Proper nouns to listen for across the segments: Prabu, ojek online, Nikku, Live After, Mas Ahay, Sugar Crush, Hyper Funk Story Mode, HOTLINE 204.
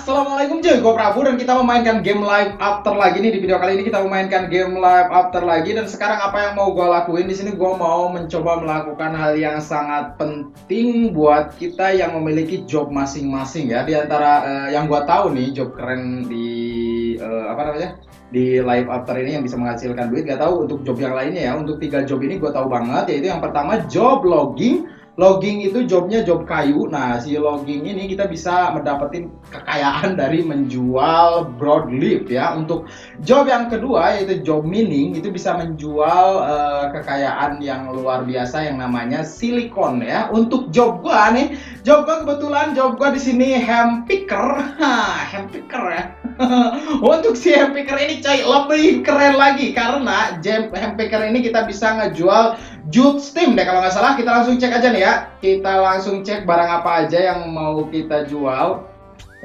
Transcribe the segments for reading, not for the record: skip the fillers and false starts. Assalamualaikum cuy, gue Prabu dan kita memainkan game Live After lagi nih. Di video kali ini kita memainkan game Live After lagi, dan sekarang apa yang mau gue lakuin di sini? Gue mau mencoba melakukan hal yang sangat penting buat kita yang memiliki job masing-masing ya. Di antara yang gue tahu nih job keren di di Live After ini yang bisa menghasilkan duit. Gak tahu untuk job yang lainnya ya. Untuk 3 job ini gue tahu banget, yaitu yang pertama job logging. Logging itu jobnya job kayu. Nah, si logging ini kita bisa mendapatkan kekayaan dari menjual broadleaf ya. Untuk job yang kedua yaitu job mining, itu bisa menjual kekayaan yang luar biasa yang namanya silikon ya. Untuk job gua nih, job gua kebetulan job gua di sini hand picker. Hand picker ya. Untuk si hand picker ini coy lebih keren lagi karena hand picker ini kita bisa ngejual Just steam deh kalau nggak salah. Kita langsung cek aja nih ya. Kita langsung cek barang apa aja yang mau kita jual.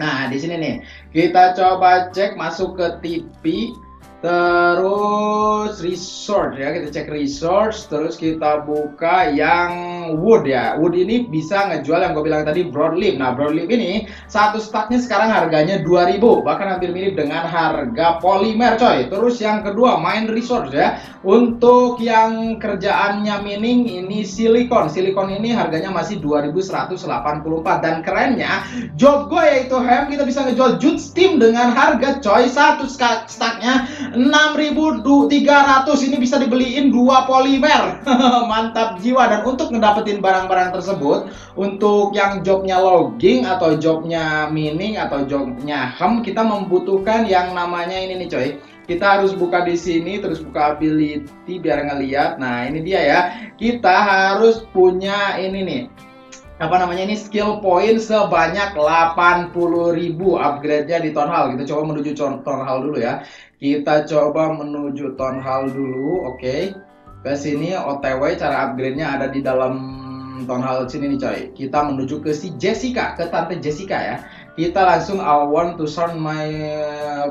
Nah, di sini nih. Kita coba cek masuk ke TV, terus resource ya. Kita cek resource, terus kita buka yang wood ya. Wood ini bisa ngejual yang gue bilang tadi broadleaf. Nah, broadleaf ini satu stacknya sekarang harganya 2000, bahkan hampir mirip dengan harga polimer coy. Terus yang kedua mine resource ya. Untuk yang kerjaannya mining ini silikon. Silikon ini harganya masih 2184, dan kerennya job gue yaitu ham, kita bisa ngejual Just steam dengan harga coy satu stacknya 6300. Ini bisa dibeliin 2 polimer. Mantap jiwa. Dan untuk dapetin barang-barang tersebut, untuk yang jobnya logging atau jobnya mining atau jobnya ham, kita membutuhkan yang namanya ini nih coy. Kita harus buka di sini, terus buka ability biar ngeliat. Nah, ini dia ya. Kita harus punya ini nih, apa namanya ini, skill point sebanyak 80.000 upgrade-nya di town hall. Kita coba menuju town hall dulu ya. Kita coba menuju town hall dulu. Oke. Ke sini OTW, cara upgrade-nya ada di dalam town hall sini nih coy. Kita menuju ke si Jessica, ke tante Jessica ya. Kita langsung I want to start my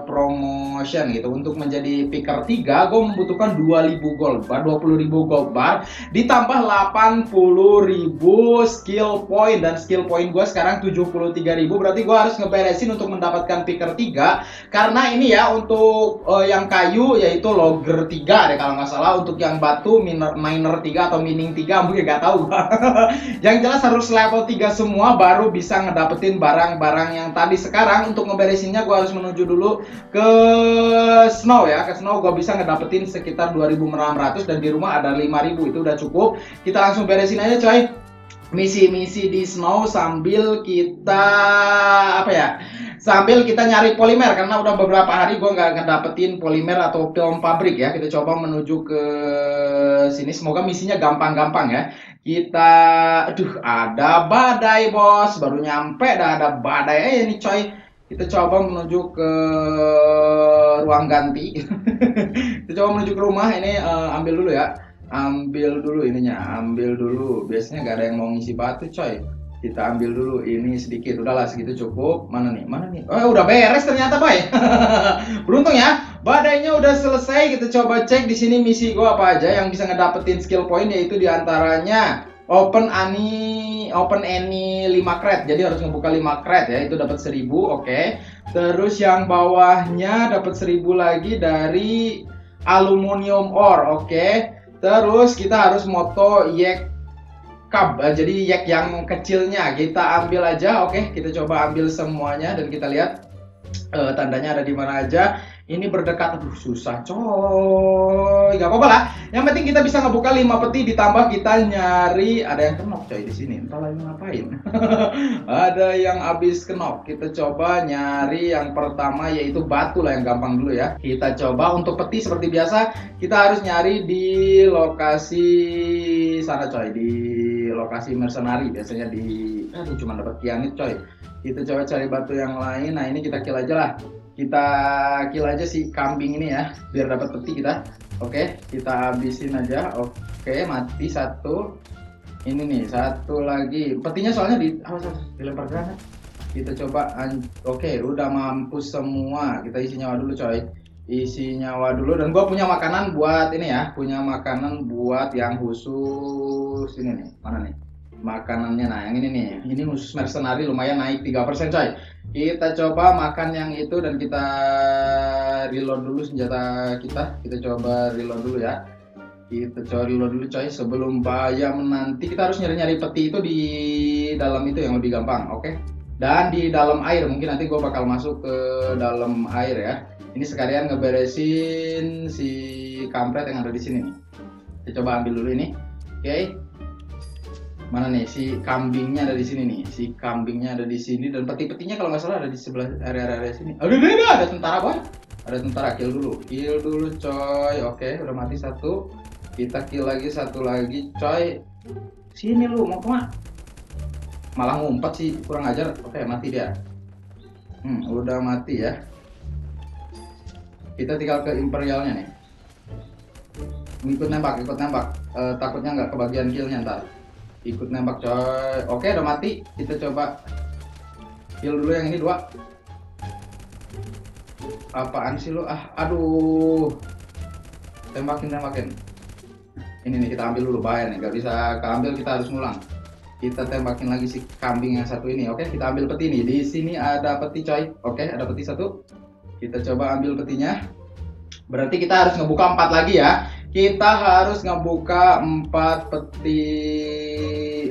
promotion gitu. Untuk menjadi picker 3 gue membutuhkan 20.000 gold bar, 20.000 gold bar ditambah 80.000 skill point, dan skill point gue sekarang 73.000. berarti gue harus ngeberesin untuk mendapatkan picker 3 karena ini ya. Untuk yang kayu yaitu logger 3 deh kalau nggak salah. Untuk yang batu miner 3 atau mining 3 mungkin, gak tahu gue. Yang jelas harus level 3 semua baru bisa ngedapetin barang-barang yang tadi. Sekarang untuk ngeberesinnya gue harus menuju dulu ke snow ya. Ke snow gue bisa ngedapetin sekitar 2.600, dan di rumah ada 5.000, itu udah cukup. Kita langsung beresin aja coy misi-misi di snow sambil kita apa ya, sambil kita nyari polimer, karena udah beberapa hari gue nggak ngedapetin polimer atau film pabrik ya. Kita coba menuju ke sini, semoga misinya gampang-gampang ya. Kita, aduh, ada badai bos, baru nyampe dah ada badai ini coy. Kita coba menuju ke ruang ganti. Kita coba menuju ke rumah ini. Ambil dulu ya, ambil dulu ininya, ambil dulu. Biasanya nggak ada yang mau ngisi batu coy. Kita ambil dulu ini sedikit, udahlah segitu cukup. Mana nih oh udah beres ternyata bay. Beruntung ya, badainya udah selesai. Kita coba cek di sini misi gua apa aja yang bisa ngedapetin skill point, yaitu diantaranya open any 5 crate. Jadi harus ngebuka 5 crate ya, itu dapat 1000. Oke. Terus yang bawahnya dapat 1000 lagi dari aluminium ore. Oke. Terus kita harus moto yek cup, jadi yak yang kecilnya kita ambil aja. Oke, kita coba ambil semuanya dan kita lihat tandanya ada di mana aja. Ini berdekatan, aduh susah coy, gak apa-apa lah. Yang penting kita bisa ngebuka 5 peti, ditambah kita nyari. Ada yang kenop coy di sini, entahlah ini ngapain. Ada yang habis kenop. Kita coba nyari yang pertama yaitu batu lah, yang gampang dulu ya. Kita coba untuk peti seperti biasa, kita harus nyari di lokasi sana coy, di lokasi mercenari biasanya di, aduh cuma dapat kianit coy. Kita coba cari batu yang lain. Nah, ini kita kill aja lah. Kita kill aja si kambing ini ya biar dapat peti kita. Oke, kita habisin aja. Oke, mati satu. Ini nih satu lagi. Petinya soalnya di dilempar granat. Kita coba oke, udah mampus semua. Kita isi nyawa dulu coy. Isi nyawa dulu, dan gua punya makanan buat ini ya, punya makanan buat yang khusus ini nih. Mana nih? makanannya. Nah yang ini nih, ini khusus mercenary lumayan naik 3% coy. Kita coba makan yang itu dan kita reload dulu senjata kita. Kita coba reload dulu ya. Kita coba reload dulu coy, sebelum bahaya menanti. Kita harus nyari-nyari peti itu di dalam itu yang lebih gampang, oke? Dan di dalam air, mungkin nanti gue bakal masuk ke dalam air ya. Ini sekalian ngeberesin si kampret yang ada di sini nih. Kita coba ambil dulu ini, oke? Mana nih si kambingnya ada di sini nih, si kambingnya ada di sini dan peti-petinya kalau nggak salah ada di sebelah area-area sini. Aduh, ada tentara boy, ada tentara. Kill dulu coy. Oke, udah mati satu, kita kill lagi satu lagi coy. Sini lu mau kemana? Malah ngumpet sih, kurang ajar. Oke, mati dia. Udah mati ya. Kita tinggal ke imperialnya nih. Ikut nembak, takutnya nggak kebagian killnya ntar. Ikut nembak coy. Oke, udah mati. Kita coba kill dulu yang ini dua. Apaan sih lo? Ah, aduh. Tembakin. Ini nih kita ambil dulu, bahaya nih. Gak bisa keambil, kita harus ngulang. Kita tembakin lagi si kambing yang satu ini. Oke, kita ambil peti nih. Di sini ada peti coy. Oke, ada peti satu. Kita coba ambil petinya. Berarti kita harus ngebuka 4 lagi ya. Kita harus ngebuka 4 peti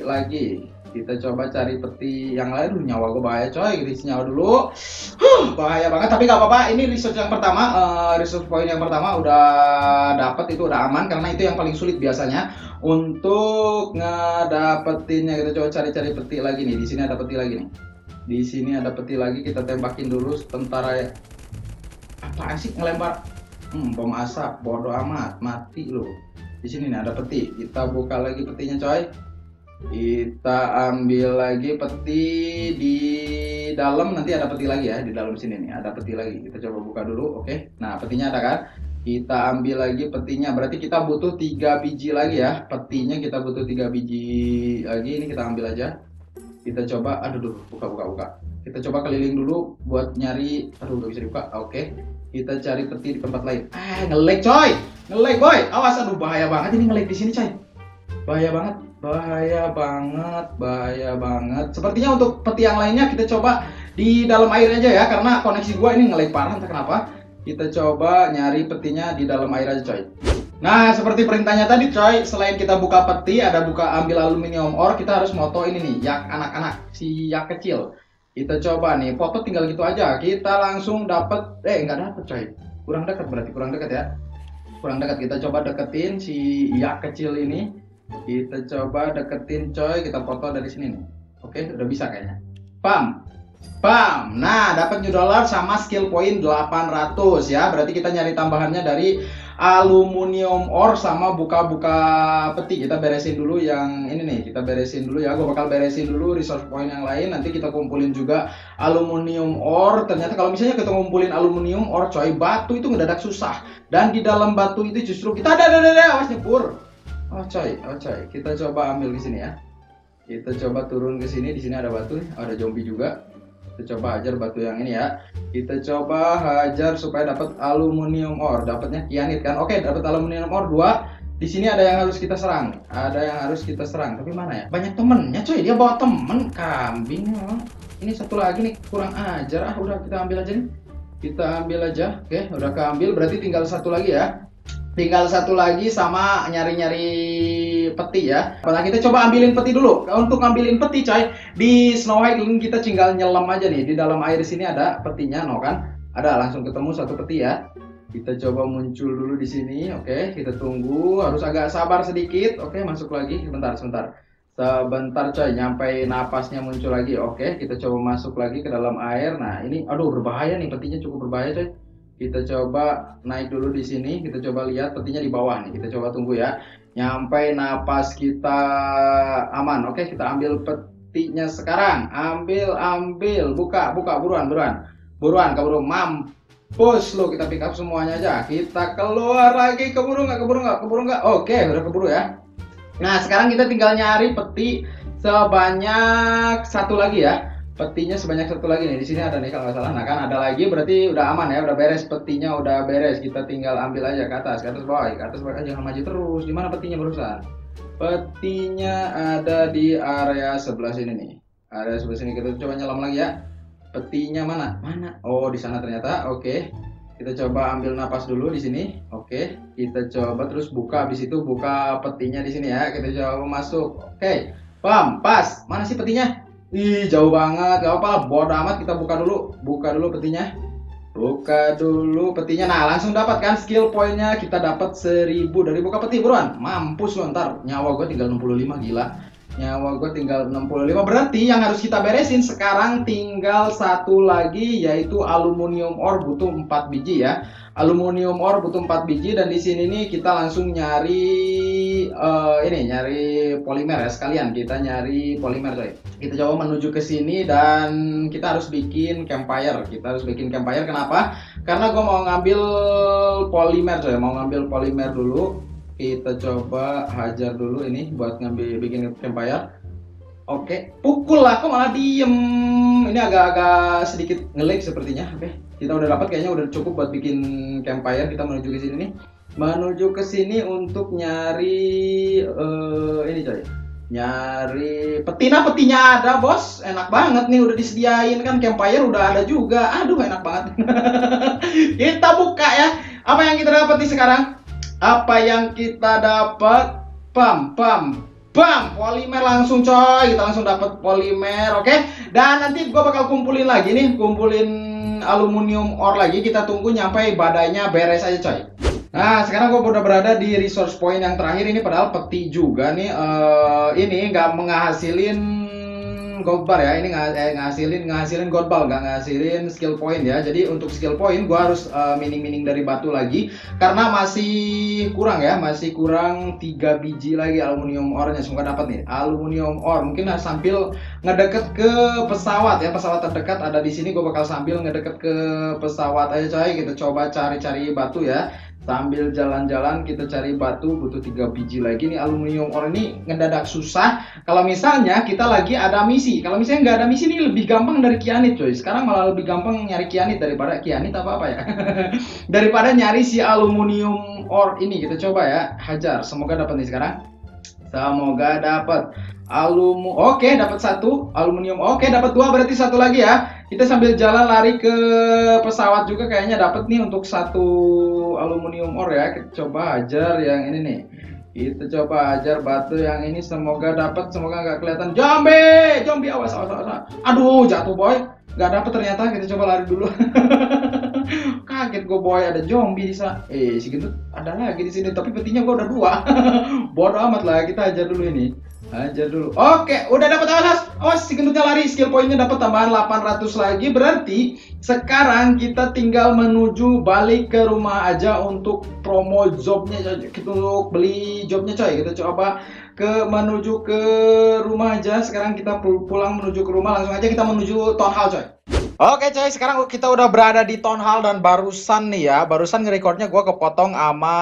lagi. Kita coba cari peti yang lain. Nyawa gue bahaya coy, riset nyawa dulu. Bahaya banget, tapi gak apa-apa. Ini research yang pertama, research point yang pertama udah dapet, itu udah aman. Karena itu yang paling sulit biasanya untuk ngedapetinnya. Kita coba cari-cari peti lagi nih. Di sini ada peti lagi nih. Di sini ada peti lagi, kita tembakin dulu tentara. Apaan sih ngelempar? Bom asap, bodoh amat, mati loh. Di sini nih ada peti, kita buka lagi petinya coy. Kita ambil lagi peti di dalam, nanti ada peti lagi ya di dalam sini nih, ada peti lagi. Kita coba buka dulu, oke. Nah, petinya ada kan? Kita ambil lagi petinya. Berarti kita butuh 3 biji lagi ya. Petinya kita butuh 3 biji lagi. Ini kita ambil aja. Kita coba, aduh, buka. Kita coba keliling dulu buat nyari. Aduh, gak bisa dibuka. Oke. Kita cari peti di tempat lain. Nge-lag coy. Nge-lag boy. Awas, aduh bahaya banget ini nge-lag di sini coy. Bahaya banget. Sepertinya untuk peti yang lainnya kita coba di dalam air aja ya, karena koneksi gua ini nge-lag parah entah kenapa. Kita coba nyari petinya di dalam air aja coy. Nah, seperti perintahnya tadi coy, selain kita buka peti, ada buka ambil aluminium ore, kita harus moto ini nih, yak anak-anak, si yak kecil. Kita coba nih, foto tinggal gitu aja. Kita langsung dapat, nggak dapat coy. Kurang dekat berarti, kurang dekat. Kita coba deketin si yak kecil ini. Kita coba deketin coy, kita foto dari sini nih. Oke, udah bisa kayaknya. Bam. Nah, dapat new dollar sama skill point 800 ya. Berarti kita nyari tambahannya dari aluminium ore sama buka-buka peti. Kita beresin dulu yang ini nih. Kita beresin dulu ya. Gue bakal beresin dulu resource point yang lain. Nanti kita kumpulin juga aluminium ore. Ternyata kalau misalnya kita ngumpulin aluminium ore coy, batu itu ngedadak susah. Dan di dalam batu itu justru kita ada awas nyebur. Oh coy, kita coba ambil di sini ya. Kita coba turun ke sini, di sini ada batu, ada zombie juga. Kita coba hajar batu yang ini ya. Kita coba hajar supaya dapat aluminium ore, dapatnya kianit kan. Oke, dapat aluminium ore 2. Di sini ada yang harus kita serang. Tapi mana ya? Banyak temennya coy, dia bawa temen kambing. Ini satu lagi nih, kurang ajar. Udah kita ambil aja nih. Oke, udah keambil, berarti tinggal satu lagi ya. Sama nyari-nyari peti ya. Nah, kita coba ambilin peti dulu. Untuk ngambilin peti coy, di Snow White kita tinggal nyelam aja nih. Di dalam air sini ada petinya, kan? Ada, langsung ketemu satu peti ya. Kita coba muncul dulu di sini. Oke, kita tunggu. Harus agak sabar sedikit. Oke, masuk lagi. Sebentar coy, nyampe napasnya muncul lagi. Oke, kita coba masuk lagi ke dalam air. Nah, ini aduh berbahaya nih, petinya cukup berbahaya coy. Kita coba naik dulu di sini, kita coba lihat petinya di bawah nih. Kita coba tunggu ya, nyampe napas kita aman. Oke, kita ambil petinya sekarang. Ambil, buka, buruan, keburu mampus lo. Kita pick up semuanya aja. Kita keluar lagi, keburu nggak. Oke, udah keburu ya. Nah, sekarang kita tinggal nyari peti sebanyak satu lagi ya. Petinya sebanyak satu lagi nih, di sini ada nih kalau nggak salah. Nah kan ada lagi, berarti udah aman ya, udah beres petinya, udah beres. Kita tinggal ambil aja ke atas, bawah, jangan maju terus. Di mana petinya barusan? Petinya ada di area sebelah sini nih. Area sebelah sini, kita coba nyelam lagi ya. Petinya mana? Mana? Oh, di sana ternyata. Oke. Kita coba ambil napas dulu di sini. Oke. Kita coba terus buka, habis itu buka petinya di sini ya. Kita coba masuk. Oke. Bam, pas. Mana sih petinya? Ih, jauh banget. Gak apa-apa, bodo amat, kita buka dulu. Buka dulu petinya. Buka dulu petinya. Nah, langsung dapat kan skill poinnya. Kita dapat 1000 dari buka peti, buruan. Mampus lo ntar. Nyawa gue tinggal 65, gila. Nyawa gue tinggal 65. Berarti yang harus kita beresin sekarang tinggal satu lagi, yaitu aluminium ore, butuh 4 biji ya. Aluminium ore butuh 4 biji, dan di sini nih kita langsung nyari nyari polimer ya sekalian. Kita nyari polimer coy. Kita coba menuju ke sini dan kita harus bikin campfire. Kita harus bikin campfire, kenapa? Karena gue mau ngambil polimer coy, mau ngambil polimer dulu. Kita coba hajar dulu ini buat ngambil bikin campfire. Oke, pukul lah, kok malah diem. Ini agak-agak sedikit ngelag sepertinya. Oke, kita udah dapat kayaknya, udah cukup buat bikin campfire. Kita menuju ke sini nih. Menuju ke sini untuk nyari ini coy. Nyari petina, petinya ada, bos. Enak banget nih, udah disediain kan, campfire udah ada juga. Aduh, enak banget. Kita buka ya. Apa yang kita dapat nih sekarang? Apa yang kita dapat? Pam pam pam, polimer langsung coy. Kita langsung dapat polimer. Oke. Dan nanti gua bakal kumpulin lagi nih, kumpulin aluminium ore lagi. Kita tunggu nyampe badainya beres aja coy. Nah, sekarang gue udah berada di resource point yang terakhir ini, padahal peti juga nih. Ini nggak menghasilin gold bar ya, ini ngehasilin gold bar, nggak ngehasilin skill point ya. Jadi untuk skill point gue harus mining dari batu lagi, karena masih kurang ya, masih kurang 3 biji lagi aluminium ore-nya. Semoga dapat nih aluminium ore. Mungkin sambil ngedeket ke pesawat ya, pesawat terdekat ada di sini. Gue bakal sambil ngedeket ke pesawat aja coy. Kita coba cari-cari batu ya. Sambil jalan-jalan kita cari batu, butuh 3 biji lagi nih. Aluminium ore ini ngedadak susah kalau misalnya kita lagi ada misi. Kalau misalnya nggak ada misi nih, lebih gampang dari kianit coy. Sekarang malah lebih gampang nyari kianit daripada kianit apa-apa ya. Daripada nyari si aluminium ore ini. Kita coba ya, hajar. Semoga dapat nih sekarang. Semoga dapat aluminium. Oke, dapat 1 aluminium. Oke, dapat 2, berarti 1 lagi ya. Kita sambil jalan lari ke pesawat juga kayaknya dapat nih untuk 1 aluminium ore ya. Kita coba hajar yang ini nih. Kita coba hajar batu yang ini, semoga dapat. Semoga nggak kelihatan. Zombie, zombie, awas, awas, awas. Aduh, jatuh boy. Nggak dapat ternyata. Kita coba lari dulu. Kaget gue boy, ada zombie di sana. Segitu ada lagi di sini, tapi petinya gue udah 2. Bodoh amat lah, kita ajar dulu ini. Ajar dulu. Oke, udah dapat, awas. Oh, si gendutnya lari, skill poinnya dapat tambahan 800 lagi. Berarti sekarang kita tinggal menuju balik ke rumah aja untuk promo jobnya, untuk beli jobnya coy. Kita coba menuju ke rumah aja. Sekarang kita pulang menuju ke rumah, langsung aja kita menuju town hall coy. Oke coy, sekarang kita udah berada di town hall dan barusan nih ya, barusan ngerekordnya gue kepotong sama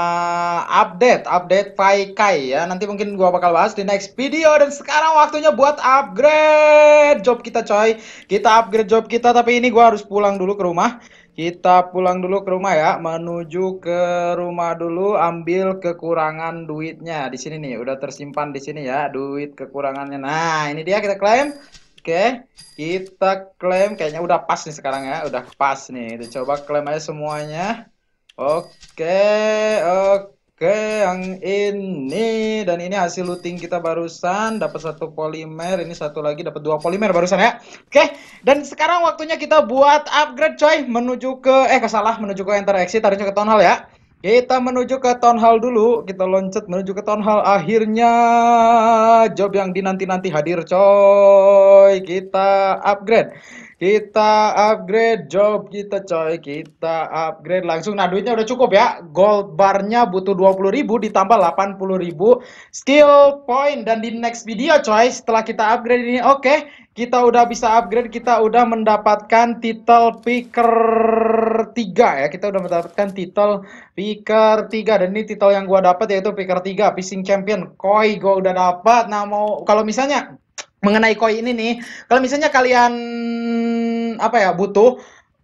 update Faikai ya. Nanti mungkin gue bakal bahas di next video. Dan sekarang waktunya buat upgrade job kita coy. Kita upgrade job kita, tapi ini gue harus pulang dulu ke rumah. Kita pulang dulu ke rumah ya, menuju ke rumah dulu, ambil kekurangan duitnya. Di sini nih, udah tersimpan di sini ya, duit kekurangannya. Nah, ini dia, kita klaim. Oke, kita klaim, kayaknya udah pas nih sekarang ya, udah pas nih. Kita coba klaim aja semuanya. Oke, yang ini, dan ini hasil looting kita barusan, dapat 1 polimer, ini 1 lagi, dapat 2 polimer barusan ya. Oke, dan sekarang waktunya kita buat upgrade coy, menuju ke menuju ke enter exit, harusnya ke town hall ya. Kita menuju ke town hall dulu, kita loncat menuju ke town hall. Akhirnya job yang dinanti-nanti hadir coy. Kita upgrade job kita coy. Kita upgrade langsung. Nah, duitnya udah cukup ya. Gold barnya butuh 20.000 ditambah 80.000 skill point. Dan di next video coy, setelah kita upgrade ini, oke, kita udah bisa upgrade, kita udah mendapatkan title picker 3 ya. Kita udah mendapatkan title picker 3, dan ini title yang gua dapat yaitu picker 3 fishing champion. Koi gua udah dapat. Nah, mau kalau misalnya mengenai koi ini nih, kalau misalnya kalian butuh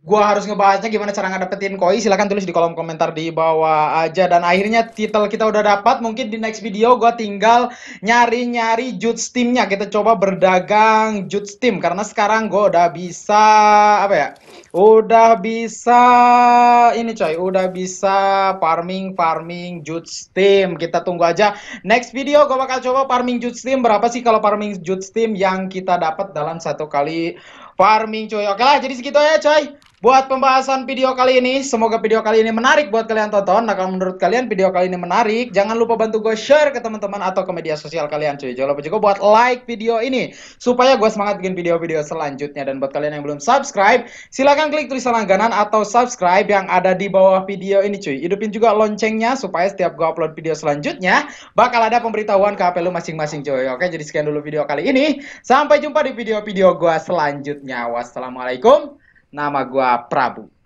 Gua harus ngebahasnya gimana cara ngedapetin koi, silahkan tulis di kolom komentar di bawah aja. Dan akhirnya titel kita udah dapat, mungkin di next video gua tinggal nyari-nyari Just steam-nya. Kita coba berdagang Just steam karena sekarang gua udah bisa apa ya? Udah bisa ini coy, udah bisa farming Just steam. Kita tunggu aja next video, gua bakal coba farming Just steam. Berapa sih kalau farming Just steam yang kita dapat dalam satu kali farming coy? Oke lah, jadi segitu ya coy buat pembahasan video kali ini. Semoga video kali ini menarik buat kalian tonton. Nah, kalau menurut kalian video kali ini menarik, jangan lupa bantu gue share ke teman-teman atau ke media sosial kalian cuy. Jangan lupa juga buat like video ini supaya gue semangat bikin video-video selanjutnya. Dan buat kalian yang belum subscribe, silahkan klik tulisan langganan atau subscribe yang ada di bawah video ini cuy. Hidupin juga loncengnya supaya setiap gue upload video selanjutnya bakal ada pemberitahuan ke HP lu masing-masing cuy. Oke, jadi sekian dulu video kali ini. Sampai jumpa di video-video gue selanjutnya. Wassalamualaikum. Nama gua Prabu.